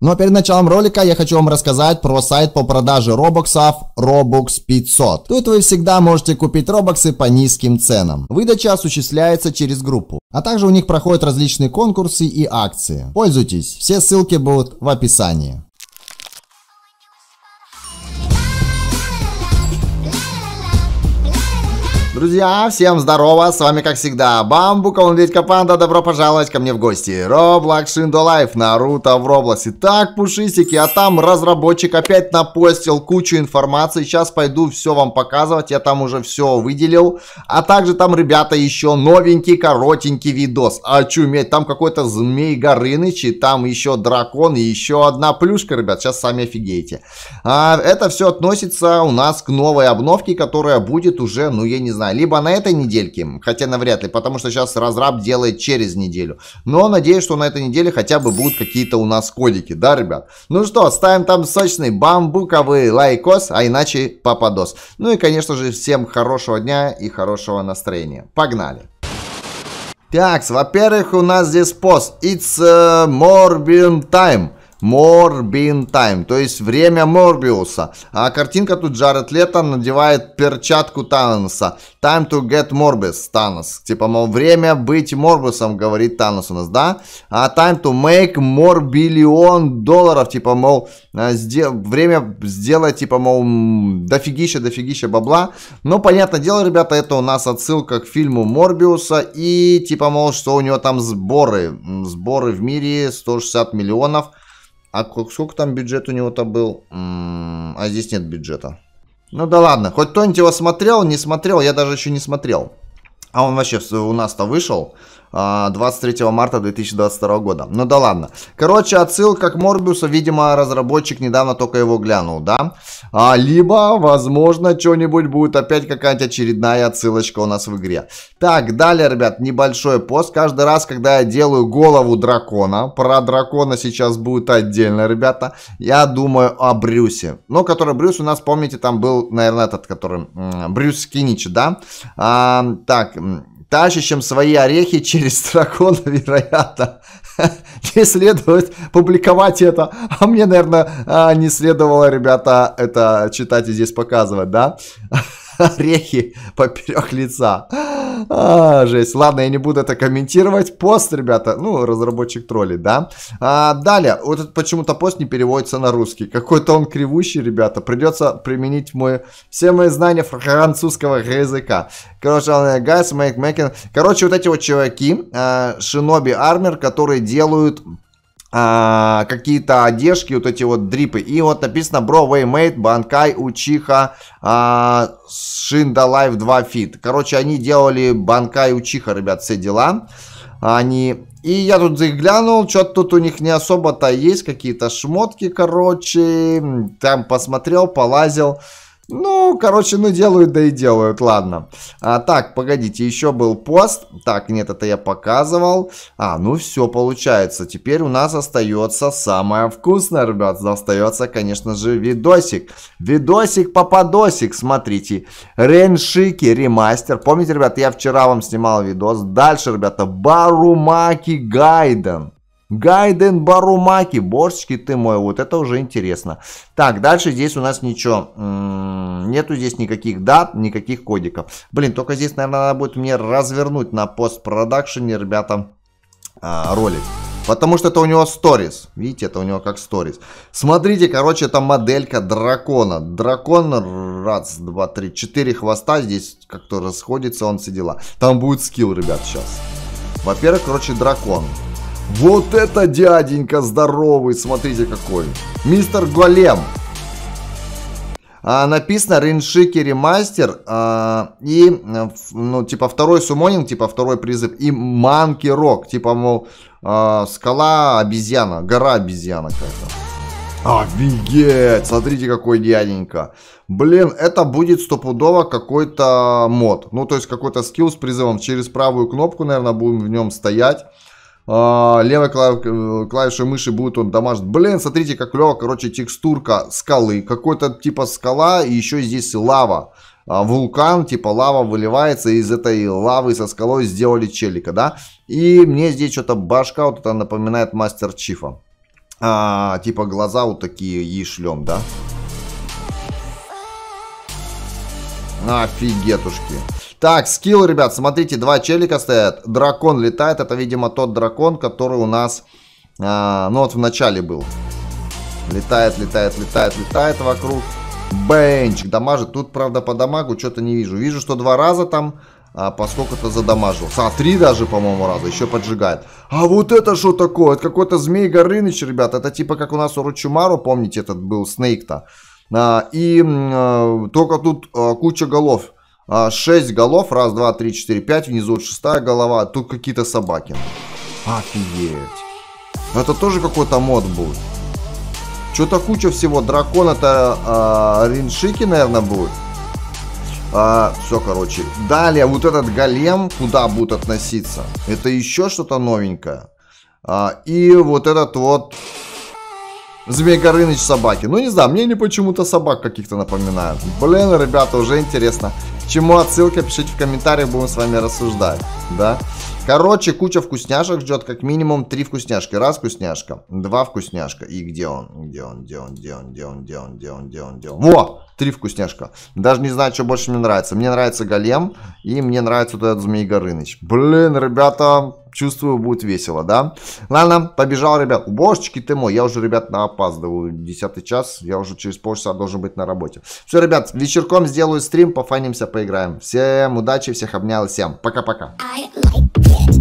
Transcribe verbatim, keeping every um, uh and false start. Но перед началом ролика я хочу вам рассказать про сайт по продаже робоксов Roblox пятьсот. Тут вы всегда можете купить робоксы по низким ценам. Выдача осуществляется через группу. А также у них проходят различные конкурсы и акции. Пользуйтесь, все ссылки будут в описании. Друзья, всем здорово, с вами как всегда Бамбука, он ведь КоПанда, добро пожаловать ко мне в гости. Roblox, Шиндо Лайф, Наруто в Роблоксе. Так, пушистики, а там разработчик опять напостил кучу информации, сейчас пойду все вам показывать, я там уже все выделил. А также там, ребята, еще новенький коротенький видос. Очуметь, там какой-то Змей Горыныч, и там еще дракон, и еще одна плюшка, ребят, сейчас сами офигеете. А, это все относится у нас к новой обновке, которая будет уже, ну я не знаю, либо на этой недельке, хотя навряд ли, потому что сейчас разраб делает через неделю. Но надеюсь, что на этой неделе хотя бы будут какие-то у нас кодики, да, ребят? Ну что, ставим там сочный бамбуковый лайкос, а иначе попадос. Ну и, конечно же, всем хорошего дня и хорошего настроения. Погнали! Так, во-первых, у нас здесь пост «It's uh, Morbius Time». Морбин Тайм, то есть время Морбиуса. А картинка тут Джаред Лето надевает перчатку Таноса. Time to get Morbius, Танос. Типа, мол, время быть Морбиусом, говорит Танос у нас, да? А time to make Morbillion долларов, типа, мол, сдел... время сделать, типа, мол, дофигища, дофигища бабла. Но, понятное дело, ребята, это у нас отсылка к фильму Морбиуса. И, типа, мол, что у него там сборы. Сборы в мире сто шестьдесят миллионов. А сколько там бюджет у него-то был? А здесь нет бюджета. Ну да ладно. Хоть кто-нибудь его смотрел, не смотрел. Я даже еще не смотрел. А он вообще у нас-то вышел двадцать третьего марта две тысячи двадцать второго года. Ну да ладно. Короче, отсылка к Морбиусу, видимо, разработчик недавно только его глянул, да? А, либо, возможно, что-нибудь будет опять какая-нибудь очередная отсылочка у нас в игре. Так, далее, ребят, небольшой пост. Каждый раз, когда я делаю голову дракона, про дракона сейчас будет отдельно, ребята, я думаю о Брюсе. Ну, который Брюс у нас, помните, там был, наверное, этот, который... Брюс Кинич, да? А, так... тащащим свои орехи через дракона, вероятно, не следует публиковать это. А мне, наверное, не следовало, ребята, это читать и здесь показывать, да? Орехи поперек лица. А, жесть. Ладно, я не буду это комментировать. Пост, ребята. Ну, разработчик троллит, да? А, далее. Вот этот почему-то пост не переводится на русский. Какой-то он кривущий, ребята. Придется применить мои... все мои знания французского языка. Короче, guys, make, making... Короче, вот эти вот чуваки, Шиноби Армер, которые делают... А, какие-то одежки, вот эти вот дрипы. И вот написано Бро Веймейт, Банкай, Учиха, Шиндо Лайф два фит. Короче, они делали Банкай, Учиха, ребят, все дела. Они... И я тут их глянул, что-то тут у них не особо-то есть какие-то шмотки, короче. Там посмотрел, полазил. Ну, короче, ну делают, да и делают, ладно. А, так, погодите, еще был пост. Так, нет, это я показывал. А, ну все, получается. Теперь у нас остается самое вкусное, ребят. Остается, конечно же, видосик. Видосик-попадосик, смотрите. Реншики, ремастер. Помните, ребят, я вчера вам снимал видос. Дальше, ребята, Барумаки Гайден. Гайден Барумаки, борщики ты мой, вот это уже интересно. Так, дальше здесь у нас ничего, нету здесь никаких дат, никаких кодиков. Блин, только здесь, наверное, надо будет мне развернуть на постпродакшене, ребята, ролик. Потому что это у него сторис. Видите, это у него как сторис. Смотрите, короче, это моделька дракона. Дракон, раз, два, три, четыре хвоста. Здесь как-то расходится, он все дела. Там будет скилл, ребят, сейчас. Во-первых, короче, дракон. Вот это дяденька здоровый, смотрите какой. мистер Голем. А, написано Реншики ремастер а, и, ну, типа, второй сумонинг, типа, второй призыв. И Манки Рок, типа, мол, а, скала обезьяна, гора обезьяна как-то. Офигеть, смотрите какой дяденька. Блин, это будет стопудово какой-то мод. Ну, то есть какой-то скилл с призывом. Через правую кнопку, наверное, будем в нем стоять. Левой клав... клавишей мыши будет он дамажить. Блин, смотрите, как клево, короче, текстурка скалы. Какой-то типа скала и еще здесь лава. Вулкан, типа лава выливается, из этой лавы со скалой сделали челика, да? И мне здесь что-то башка вот это напоминает Мастер Чифа. а, типа глаза вот такие и шлем, да? Офигетушки. Так, скилл, ребят, смотрите, два челика стоят. Дракон летает, это, видимо, тот дракон, который у нас, а, ну вот в начале был. Летает, летает, летает, летает вокруг. Бэнчик дамажит. Тут, правда, по дамагу что-то не вижу. Вижу, что два раза там, а, поскольку-то задамажил. А, три даже, по-моему, раза. Еще поджигает. А вот это что такое? Это какой-то Змей Горыныч, ребят. Это типа как у нас у Ручимару, помните, этот был Снейк-то. А, и а, только тут а, куча голов. А, шесть голов. Раз, два, три, четыре, пять. Внизу вот шестая голова. Тут какие-то собаки. Офигеть. Это тоже какой-то мод был. Что-то куча всего. Дракон это а, Реншики, наверное, будет. А, все, короче. Далее, вот этот голем, куда будет относиться? Это еще что-то новенькое. А, и вот этот вот Змей Горыныч собаки. Ну, не знаю, мне они почему-то собак каких-то напоминают. Блин, ребята, уже интересно. К чему отсылка? Пишите в комментариях, будем с вами рассуждать. Да? Короче, куча вкусняшек ждет, как минимум три вкусняшки. Раз вкусняшка, два вкусняшка. И где он? Где он? Где он? Где он? Где он? Где он? Где он? Где он? Где он? Во! Три вкусняшка. Даже не знаю, что больше мне нравится. Мне нравится голем и мне нравится вот этот Змей Горыныч. Блин, ребята, чувствую, будет весело, да? Ладно, побежал, ребят. Божечки ты мой, я уже, ребят, опаздываю. Десятый час, я уже через полчаса должен быть на работе. Все, ребят, вечерком сделаю стрим, пофанимся, поиграем. Всем удачи, всех обнял, всем пока-пока. I like it.